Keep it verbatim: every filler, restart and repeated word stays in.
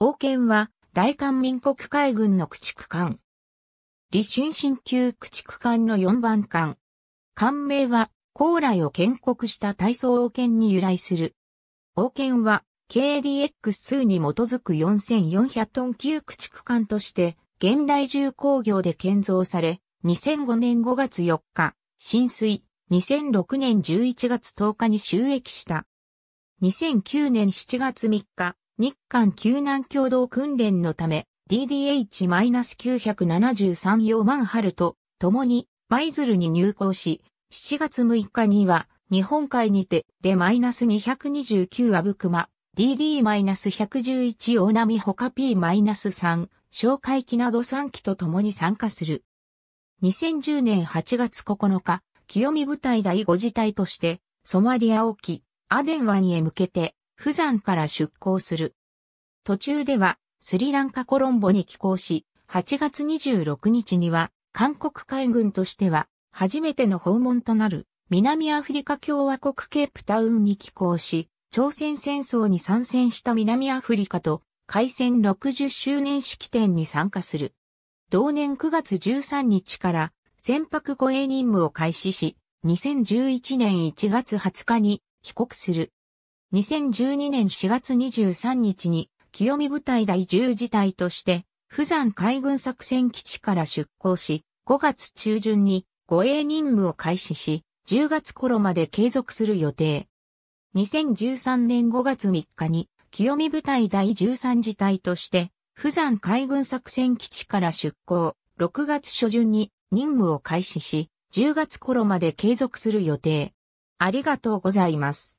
王権は大韓民国海軍の駆逐艦。李舜臣級駆逐艦のよんばん艦。艦名は高麗を建国した大宋王権に由来する。王権は ケーディーエックスツー に基づくよんせんよんひゃくトン級駆逐艦として現代重工業で建造され、にせんごねんごがつよっか、進水、にせんろくねんじゅういちがつとおかに就役した。にせんきゅうねんしちがつみっか、日韓救難共同訓練のため、ディーディーエイチきゅうななさん 楊万春と共に舞鶴に入港し、しちがつむいかには日本海にてディーディーにひゃくにじゅうきゅう 阿武隈、ディーディーひゃくじゅういち 大波他 ピースリー、哨戒機などさんきと共に参加する。にせんじゅうねんはちがつここのか、清見部隊だいご次隊として、ソマリア沖、アデン湾へ向けて、釜山から出港する。途中では、スリランカコロンボに寄港し、はちがつにじゅうろくにちには、韓国海軍としては、初めての訪問となる、南アフリカ共和国ケープタウンに寄港し、朝鮮戦争に参戦した南アフリカと、開戦ろくじゅっしゅうねん式典に参加する。同年くがつじゅうさんにちから船舶護衛任務を開始し、にせんじゅういちねんいちがつはつかに帰国する。にせんじゅうにねんしがつにじゅうさんにちに清見部隊だいじゅう次隊として、釜山海軍作戦基地から出港し、ごがつちゅうじゅんに護衛任務を開始し、じゅうがつごろまで継続する予定。にせんじゅうさんねんごがつみっかに清見部隊だいじゅうさん次隊として、釜山海軍作戦基地から出港、ろくがつしょじゅんに任務を開始し、じゅうがつごろまで継続する予定。ありがとうございます。